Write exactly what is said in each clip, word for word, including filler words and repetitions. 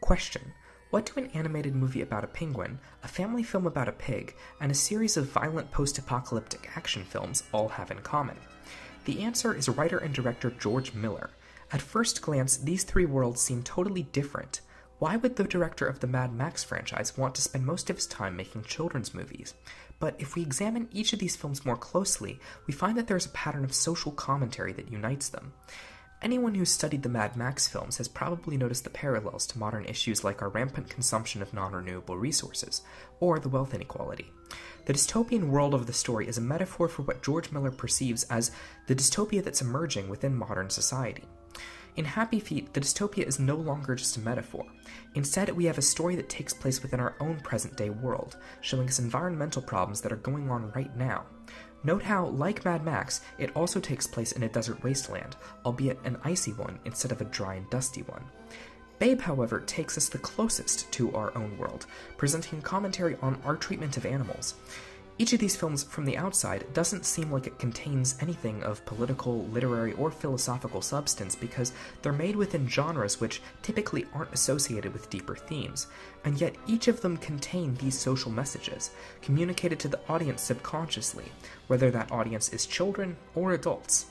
Question. What do an animated movie about a penguin, a family film about a pig, and a series of violent post-apocalyptic action films all have in common? The answer is writer and director George Miller. At first glance, these three worlds seem totally different. Why would the director of the Mad Max franchise want to spend most of his time making children's movies? But if we examine each of these films more closely, we find that there is a pattern of social commentary that unites them. Anyone who's studied the Mad Max films has probably noticed the parallels to modern issues like our rampant consumption of non-renewable resources, or the wealth inequality. The dystopian world of the story is a metaphor for what George Miller perceives as the dystopia that's emerging within modern society. In Happy Feet, the dystopia is no longer just a metaphor. Instead, we have a story that takes place within our own present-day world, showing us environmental problems that are going on right now. Note how, like Mad Max, it also takes place in a desert wasteland, albeit an icy one instead of a dry and dusty one. Babe, however, takes us the closest to our own world, presenting commentary on our treatment of animals. Each of these films, from the outside, doesn't seem like it contains anything of political, literary, or philosophical substance because they're made within genres which typically aren't associated with deeper themes, and yet each of them contain these social messages, communicated to the audience subconsciously, whether that audience is children or adults.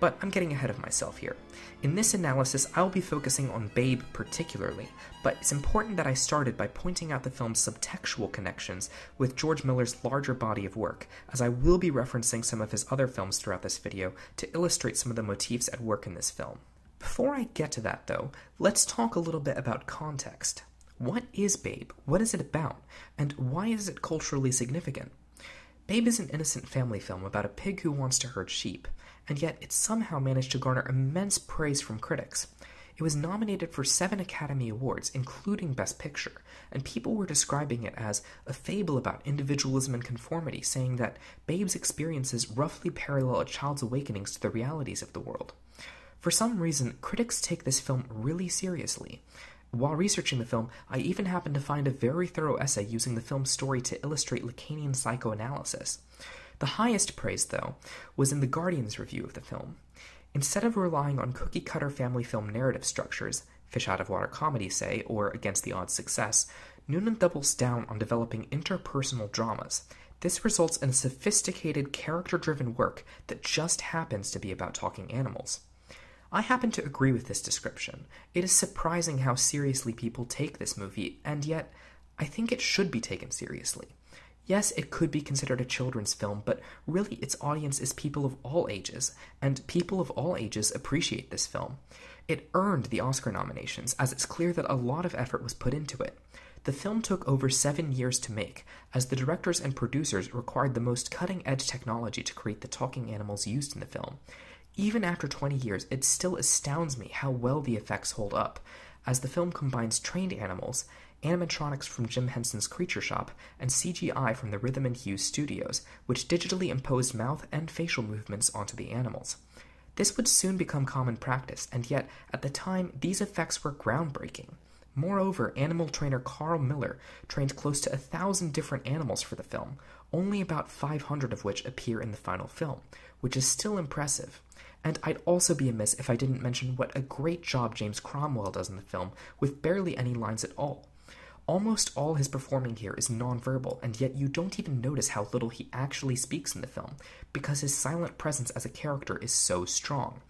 But I'm getting ahead of myself here. In this analysis, I'll be focusing on Babe particularly, but it's important that I started by pointing out the film's subtextual connections with George Miller's larger body of work, as I will be referencing some of his other films throughout this video to illustrate some of the motifs at work in this film. Before I get to that, though, let's talk a little bit about context. What is Babe? What is it about? And why is it culturally significant? Babe is an innocent family film about a pig who wants to herd sheep, and yet it somehow managed to garner immense praise from critics. It was nominated for seven Academy Awards, including Best Picture, and people were describing it as a fable about individualism and conformity, saying that Babe's experiences roughly parallel a child's awakenings to the realities of the world. For some reason, critics take this film really seriously. While researching the film, I even happened to find a very thorough essay using the film's story to illustrate Lacanian psychoanalysis. The highest praise, though, was in The Guardian's review of the film. Instead of relying on cookie-cutter family film narrative structures, fish-out-of-water comedy, say, or against the odds success, Noonan doubles down on developing interpersonal dramas. This results in a sophisticated, character-driven work that just happens to be about talking animals. I happen to agree with this description. It is surprising how seriously people take this movie, and yet, I think it should be taken seriously. Yes, it could be considered a children's film, but really its audience is people of all ages, and people of all ages appreciate this film. It earned the Oscar nominations, as it's clear that a lot of effort was put into it. The film took over seven years to make, as the directors and producers required the most cutting-edge technology to create the talking animals used in the film. Even after twenty years, it still astounds me how well the effects hold up, as the film combines trained animals, animatronics from Jim Henson's Creature Shop, and C G I from the Rhythm and Hue Studios, which digitally imposed mouth and facial movements onto the animals. This would soon become common practice, and yet, at the time, these effects were groundbreaking. Moreover, animal trainer Carl Miller trained close to a thousand different animals for the film, only about five hundred of which appear in the final film, which is still impressive. And I'd also be amiss if I didn't mention what a great job James Cromwell does in the film, with barely any lines at all. Almost all his performing here is nonverbal, and yet you don't even notice how little he actually speaks in the film, because his silent presence as a character is so strong.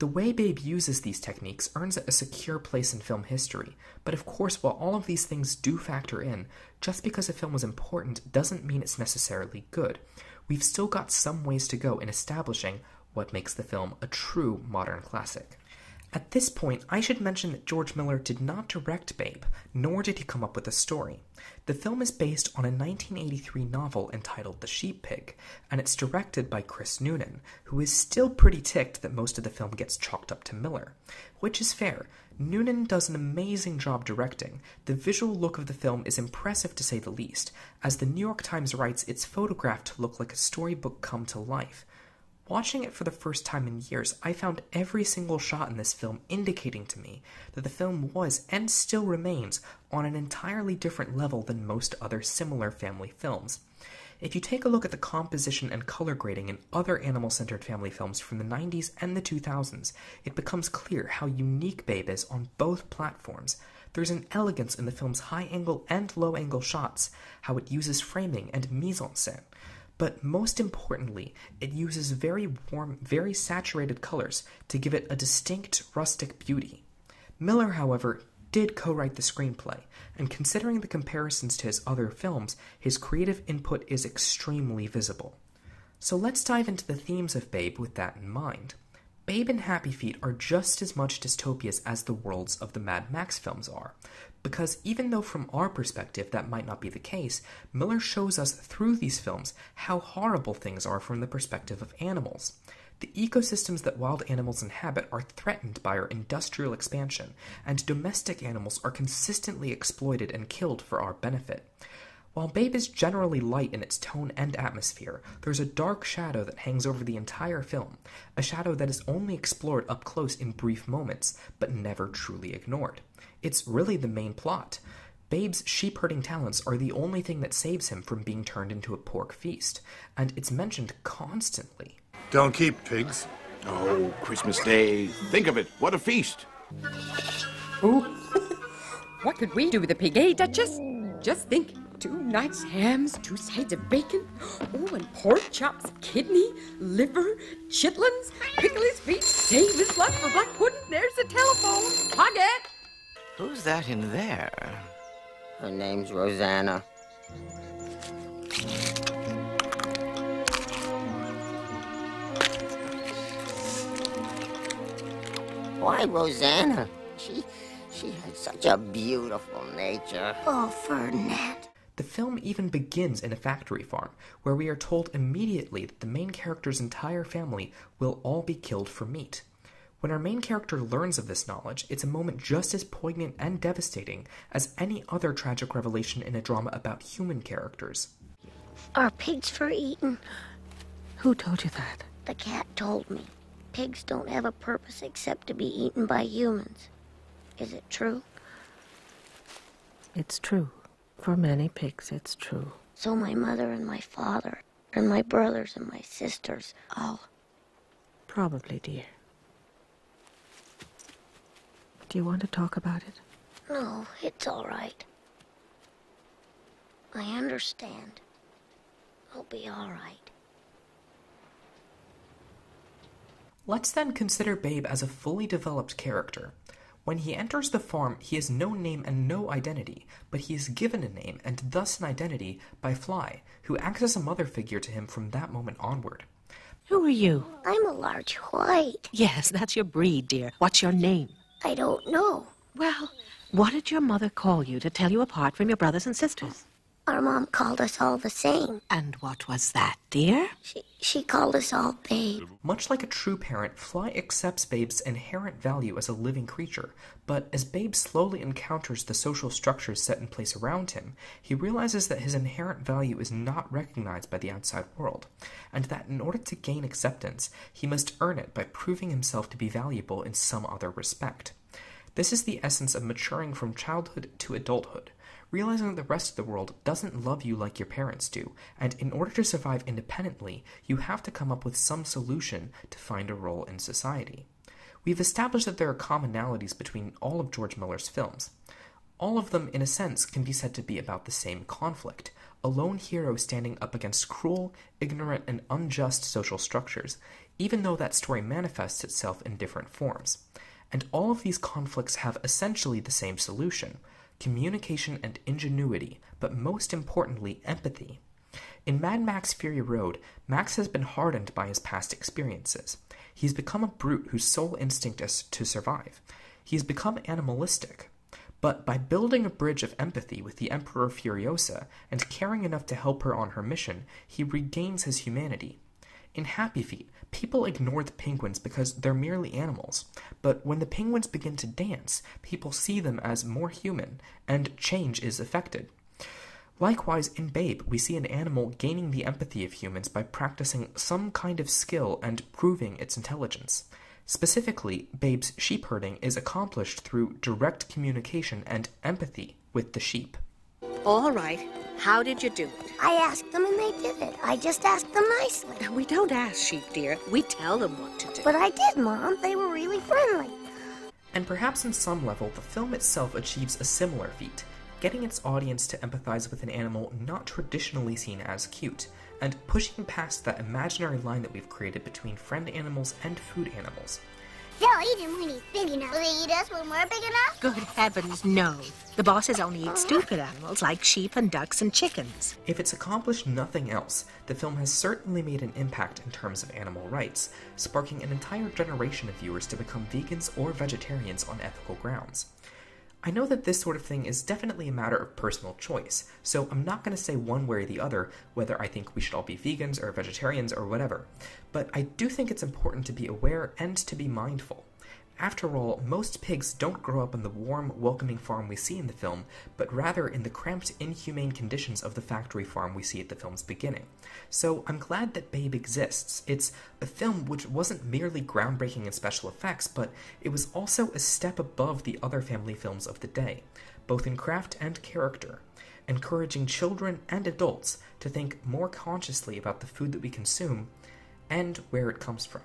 The way Babe uses these techniques earns it a secure place in film history, but of course, while all of these things do factor in, just because a film was important doesn't mean it's necessarily good. We've still got some ways to go in establishing what makes the film a true modern classic. At this point, I should mention that George Miller did not direct Babe, nor did he come up with a story. The film is based on a nineteen eighty-three novel entitled The Sheep Pig, and it's directed by Chris Noonan, who is still pretty ticked that most of the film gets chalked up to Miller. Which is fair. Noonan does an amazing job directing. The visual look of the film is impressive to say the least, as the New York Times writes it's photographed to look like a storybook come to life. Watching it for the first time in years, I found every single shot in this film indicating to me that the film was, and still remains, on an entirely different level than most other similar family films. If you take a look at the composition and color grading in other animal-centered family films from the nineties and the two thousands, it becomes clear how unique Babe is on both platforms. There's an elegance in the film's high-angle and low-angle shots, how it uses framing and mise-en-scène. But most importantly, it uses very warm, very saturated colors to give it a distinct rustic beauty. Miller, however, did co-write the screenplay, and considering the comparisons to his other films, his creative input is extremely visible. So let's dive into the themes of Babe with that in mind. Babe and Happy Feet are just as much dystopias as the worlds of the Mad Max films are, because even though from our perspective that might not be the case, Miller shows us through these films how horrible things are from the perspective of animals. The ecosystems that wild animals inhabit are threatened by our industrial expansion, and domestic animals are consistently exploited and killed for our benefit. While Babe is generally light in its tone and atmosphere, there's a dark shadow that hangs over the entire film, a shadow that is only explored up close in brief moments, but never truly ignored. It's really the main plot. Babe's sheep-herding talents are the only thing that saves him from being turned into a pork feast, and it's mentioned constantly. Don't keep pigs. Oh, Christmas Day. Think of it. What a feast. Ooh. What could we do with a pig, eh, Duchess? Just think. Two nice hams, two sides of bacon, oh, and pork chops, kidney, liver, chitlins, pickle his feet, save his luck for black pudding. There's the telephone. Hug it. Who's that in there? Her name's Rosanna. Why, Rosanna? She, she had such a beautiful nature. Oh, Ferdinand. The film even begins in a factory farm, where we are told immediately that the main character's entire family will all be killed for meat. When our main character learns of this knowledge, it's a moment just as poignant and devastating as any other tragic revelation in a drama about human characters. Are pigs for eating? Who told you that? The cat told me. Pigs don't have a purpose except to be eaten by humans. Is it true? It's true. For many pigs, it's true. So my mother and my father and my brothers and my sisters all... Probably, dear. Do you want to talk about it? No, it's all right. I understand. I'll be all right. Let's then consider Babe as a fully developed character. When he enters the farm, he has no name and no identity, but he is given a name and thus an identity by Fly, who acts as a mother figure to him from that moment onward. Who are you? I'm a large white. Yes, that's your breed, dear. What's your name? I don't know. Well, what did your mother call you to tell you apart from your brothers and sisters? Our mom called us all the same. And what was that, dear? She, she called us all Babe. Much like a true parent, Fly accepts Babe's inherent value as a living creature, but as Babe slowly encounters the social structures set in place around him, he realizes that his inherent value is not recognized by the outside world, and that in order to gain acceptance, he must earn it by proving himself to be valuable in some other respect. This is the essence of maturing from childhood to adulthood. Realizing that the rest of the world doesn't love you like your parents do, and in order to survive independently, you have to come up with some solution to find a role in society. We've established that there are commonalities between all of George Miller's films. All of them, in a sense, can be said to be about the same conflict, a lone hero standing up against cruel, ignorant, and unjust social structures, even though that story manifests itself in different forms. And all of these conflicts have essentially the same solution: communication and ingenuity, but most importantly, empathy. In Mad Max Fury Road, Max has been hardened by his past experiences. He's become a brute whose sole instinct is to survive. He's become animalistic. But by building a bridge of empathy with the Emperor Furiosa and caring enough to help her on her mission, he regains his humanity. In Happy Feet, people ignore the penguins because they're merely animals, but when the penguins begin to dance, people see them as more human, and change is effected. Likewise, in Babe, we see an animal gaining the empathy of humans by practicing some kind of skill and proving its intelligence. Specifically, Babe's sheep herding is accomplished through direct communication and empathy with the sheep. All right, How did you do it? I asked them and they did it. I just asked them nicely. We don't ask sheep, dear. We tell them what to do. But I did, Mom. They were really friendly. And perhaps on some level, the film itself achieves a similar feat, getting its audience to empathize with an animal not traditionally seen as cute, and pushing past that imaginary line that we've created between friend animals and food animals. They'll eat him when he's big enough. Will they eat us when we're big enough? Good heavens, no. The bosses only eat stupid animals like sheep and ducks and chickens. If it's accomplished nothing else, the film has certainly made an impact in terms of animal rights, sparking an entire generation of viewers to become vegans or vegetarians on ethical grounds. I know that this sort of thing is definitely a matter of personal choice, so I'm not going to say one way or the other whether I think we should all be vegans or vegetarians or whatever, but I do think it's important to be aware and to be mindful. After all, most pigs don't grow up on the warm, welcoming farm we see in the film, but rather in the cramped, inhumane conditions of the factory farm we see at the film's beginning. So I'm glad that Babe exists. It's a film which wasn't merely groundbreaking in special effects, but it was also a step above the other family films of the day, both in craft and character, encouraging children and adults to think more consciously about the food that we consume and where it comes from.